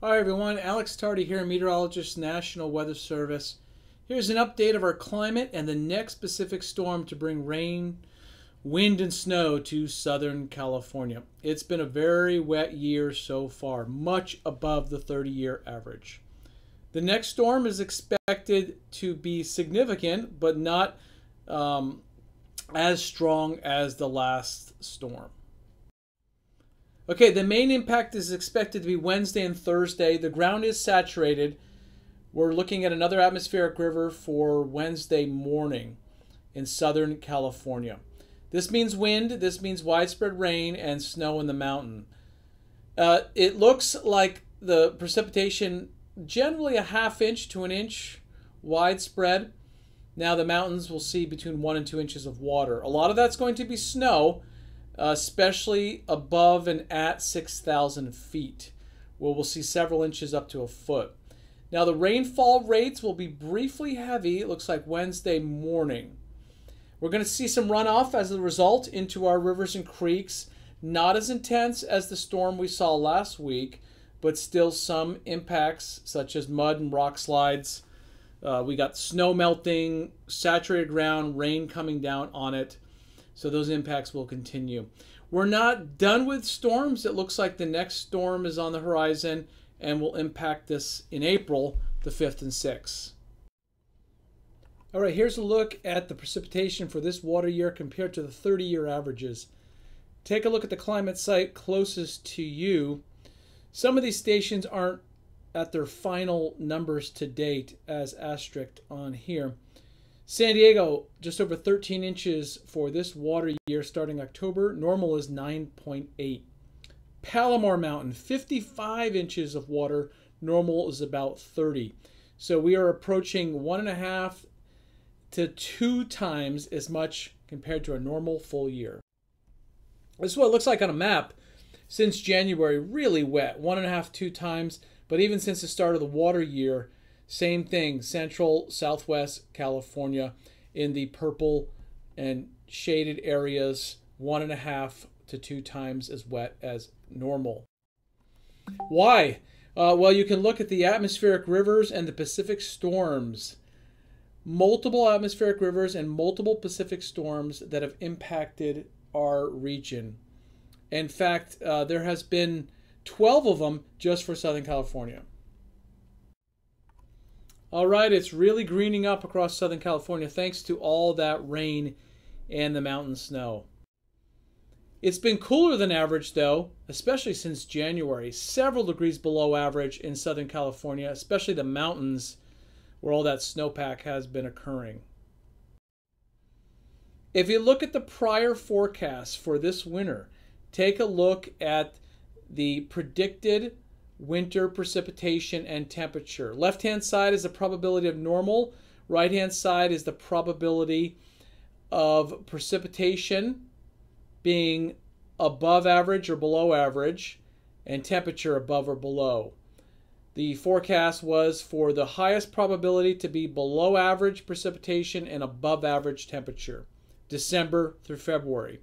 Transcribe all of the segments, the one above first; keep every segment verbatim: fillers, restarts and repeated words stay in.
Hi everyone, Alex Tardy here, meteorologist, National Weather Service. Here's an update of our climate and the next Pacific storm to bring rain, wind, and snow to Southern California. It's been a very wet year so far, much above the thirty-year average. The next storm is expected to be significant, but not um, as strong as the last storm. Okay, the main impact is expected to be Wednesday and Thursday. The ground is saturated. We're looking at another atmospheric river for Wednesday morning in Southern California. This means wind, this means widespread rain and snow in the mountain. Uh, it looks like the precipitation generally a half inch to an inch widespread. Now the mountains will see between one and two inches of water. A lot of that's going to be snow. Uh, especially above and at six thousand feet, where we'll see several inches up to a foot. Now the rainfall rates will be briefly heavy, it looks like Wednesday morning. We're going to see some runoff as a result into our rivers and creeks, not as intense as the storm we saw last week, but still some impacts such as mud and rock slides. Uh, we got snow melting, saturated ground, rain coming down on it. So those impacts will continue. We're not done with storms. It looks like the next storm is on the horizon and will impact this in April, the fifth and sixth. All right, here's a look at the precipitation for this water year compared to the thirty-year averages. Take a look at the climate site closest to you. Some of these stations aren't at their final numbers to date as asterisked on here. San Diego, just over thirteen inches for this water year starting October. Normal is nine point eight. Palomar Mountain, fifty-five inches of water. Normal is about thirty. So we are approaching one and a half to two times as much compared to a normal full year. This is what it looks like on a map since January. Really wet, one and a half, two times. But even since the start of the water year, same thing, central, southwest California in the purple and shaded areas, one and a half to two times as wet as normal. Why? Uh, well, you can look at the atmospheric rivers and the Pacific storms. Multiple atmospheric rivers and multiple Pacific storms that have impacted our region. In fact, uh, there has been twelve of them just for Southern California. All right, it's really greening up across Southern California thanks to all that rain and the mountain snow. It's been cooler than average, though, especially since January. Several degrees below average in Southern California, especially the mountains where all that snowpack has been occurring. If you look at the prior forecasts for this winter, take a look at the predicted winter precipitation and temperature. Left hand side is the probability of normal, right hand side is the probability of precipitation being above average or below average and temperature above or below. The forecast was for the highest probability to be below average precipitation and above average temperature, December through February.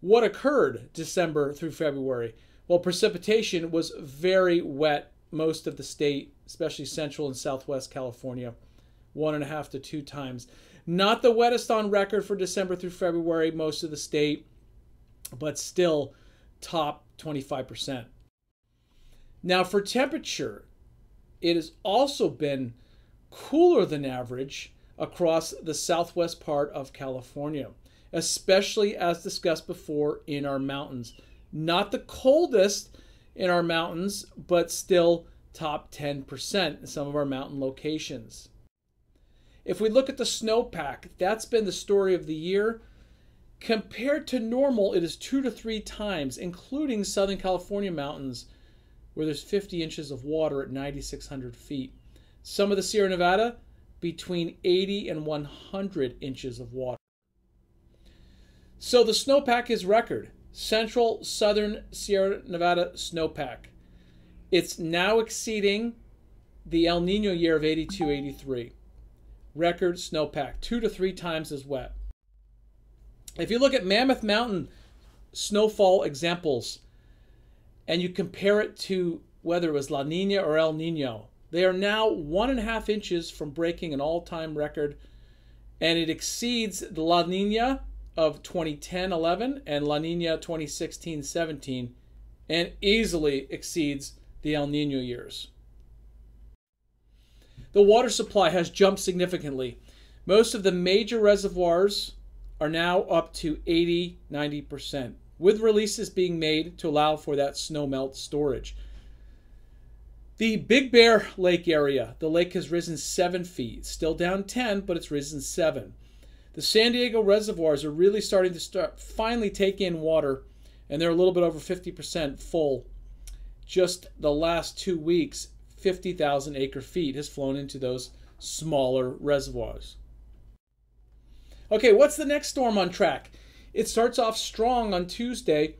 What occurred December through February? Well, precipitation was very wet most of the state, especially central and southwest California, one and a half to two times. Not the wettest on record for December through February, most of the state, but still top twenty-five percent. Now for temperature, it has also been cooler than average across the southwest part of California, especially as discussed before in our mountains. Not the coldest in our mountains, but still top ten percent in some of our mountain locations. If we look at the snowpack, that's been the story of the year. Compared to normal, it is two to three times, including Southern California mountains, where there's fifty inches of water at nine thousand six hundred feet. Some of the Sierra Nevada, between eighty and one hundred inches of water. So the snowpack is record. Central Southern Sierra Nevada snowpack. It's now exceeding the El Nino year of eighty-two eighty-three. Record snowpack, two to three times as wet. If you look at Mammoth Mountain snowfall examples and you compare it to whether it was La Nina or El Nino. They are now one and a half inches from breaking an all-time record, and it exceeds the La Nina of twenty ten eleven and La Nina twenty sixteen seventeen, and easily exceeds the El Nino years. The water supply has jumped significantly. Most of the major reservoirs are now up to eighty to ninety percent, with releases being made to allow for that snowmelt storage. The Big Bear Lake area, the lake has risen seven feet, still down ten, but it's risen seven. The San Diego reservoirs are really starting to start, finally take in water, and they're a little bit over fifty percent full. Just the last two weeks, fifty thousand acre feet has flown into those smaller reservoirs. Okay, what's the next storm on track? It starts off strong on Tuesday,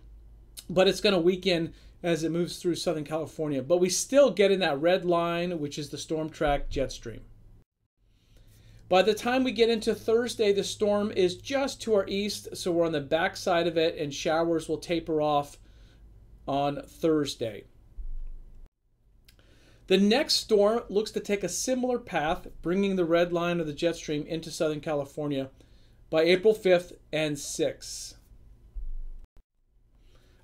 but it's going to weaken as it moves through Southern California. But we still get in that red line, which is the storm track jet stream. By the time we get into Thursday, the storm is just to our east, so we're on the backside of it, and showers will taper off on Thursday. The next storm looks to take a similar path, bringing the red line of the jet stream into Southern California by April fifth and sixth.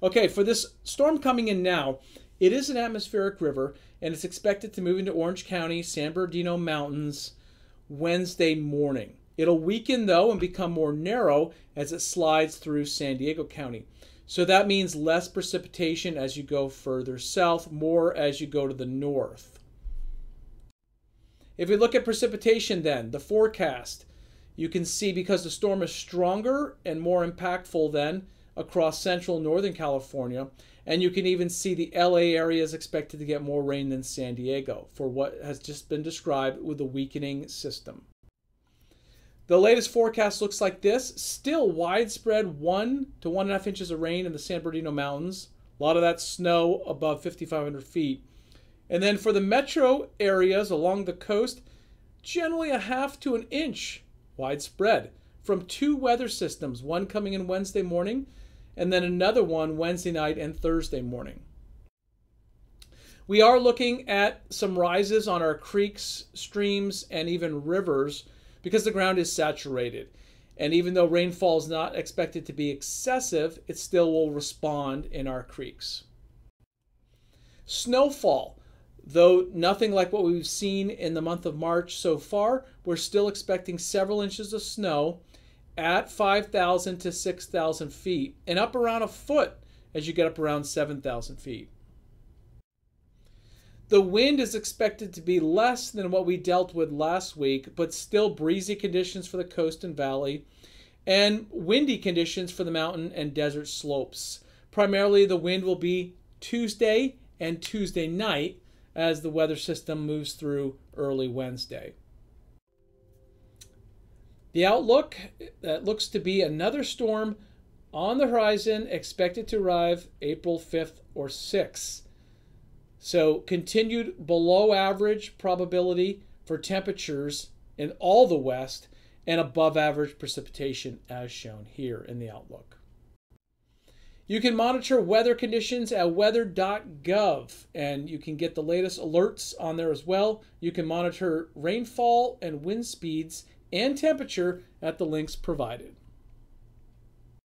Okay, for this storm coming in now, it is an atmospheric river, and it's expected to move into Orange County, San Bernardino Mountains, Wednesday morning. It'll weaken, though, and become more narrow as it slides through San Diego County. So that means less precipitation as you go further south, more as you go to the north. If we look at precipitation then, the forecast, you can see because the storm is stronger and more impactful then across central Northern California, and you can even see the L A area is expected to get more rain than San Diego for what has just been described with the weakening system. The latest forecast looks like this. Still widespread one to one and a half inches of rain in the San Bernardino Mountains. A lot of that snow above fifty-five hundred feet. And then for the metro areas along the coast, generally a half to an inch widespread from two weather systems, one coming in Wednesday morning and then another one Wednesday night and Thursday morning. We are looking at some rises on our creeks, streams, and even rivers because the ground is saturated. And even though rainfall is not expected to be excessive, it still will respond in our creeks. Snowfall, though nothing like what we've seen in the month of March so far, we're still expecting several inches of snow at five thousand to six thousand feet and up around a foot as you get up around seven thousand feet. The wind is expected to be less than what we dealt with last week, but still breezy conditions for the coast and valley, and windy conditions for the mountain and desert slopes. Primarily, the wind will be Tuesday and Tuesday night as the weather system moves through early Wednesday. The outlook, that looks to be another storm on the horizon, expected to arrive April fifth or sixth. So continued below average probability for temperatures in all the West and above average precipitation as shown here in the outlook. You can monitor weather conditions at weather dot gov, and you can get the latest alerts on there as well. You can monitor rainfall and wind speeds and temperature at the links provided.